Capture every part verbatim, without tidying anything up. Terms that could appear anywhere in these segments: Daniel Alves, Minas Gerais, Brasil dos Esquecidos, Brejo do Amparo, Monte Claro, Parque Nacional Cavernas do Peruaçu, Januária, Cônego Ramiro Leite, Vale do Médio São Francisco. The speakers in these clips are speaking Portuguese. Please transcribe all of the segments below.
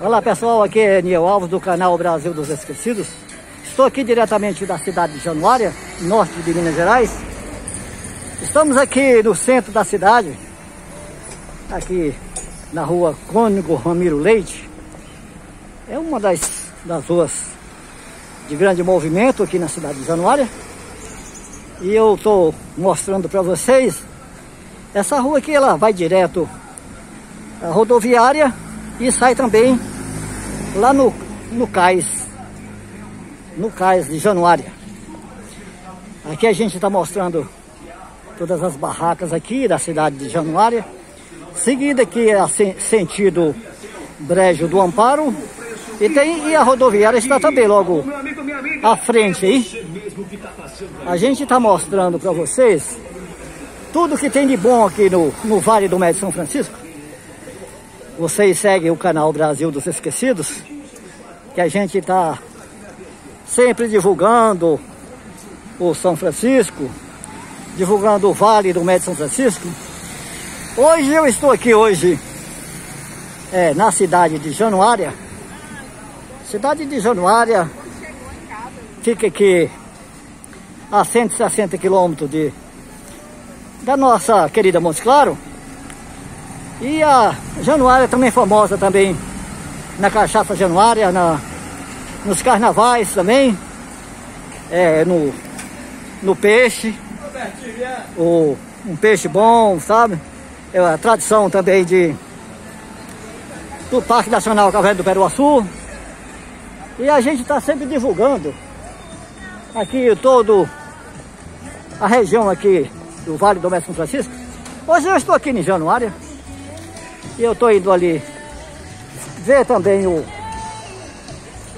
Olá pessoal, aqui é Daniel Alves do canal Brasil dos Esquecidos. Estou aqui diretamente da cidade de Januária, norte de Minas Gerais. Estamos aqui no centro da cidade, aqui na rua Cônego Ramiro Leite. É uma das, das ruas de grande movimento aqui na cidade de Januária. E eu estou mostrando para vocês, essa rua aqui ela vai direto à rodoviária e sai também lá no, no cais, no cais de Januária. Aqui a gente está mostrando todas as barracas aqui da cidade de Januária. Seguida aqui é a sen sentido Brejo do Amparo. E, tem, e a rodoviária está também logo à frente aí. A gente está mostrando para vocês tudo que tem de bom aqui no, no Vale do Médio São Francisco. Vocês seguem o canal Brasil dos Esquecidos, que a gente está sempre divulgando o São Francisco, divulgando o Vale do Médio São Francisco. Hoje eu estou aqui hoje é, na cidade de Januária. Cidade de Januária fica aqui a cento e sessenta quilômetros de, da nossa querida Monte Claro. E a Januária também é famosa também na cachaça Januária, na, nos carnavais também, é, no, no peixe, o, um peixe bom, sabe? É a tradição também de, do Parque Nacional Cavernas do Peruaçu. E a gente está sempre divulgando aqui todo a região aqui do Vale do Médio São Francisco. Hoje eu estou aqui em Januária e eu estou indo ali ver também o,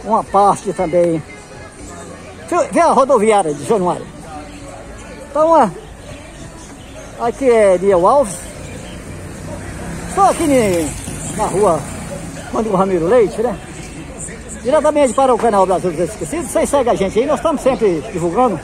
uma parte também, ver a rodoviária de Januária. Então, aqui é Daniel Alves. Estou aqui na rua Cônego Ramiro Leite, né? Diretamente para o canal Brasil dos Esquecidos, vocês seguem a gente aí, nós estamos sempre divulgando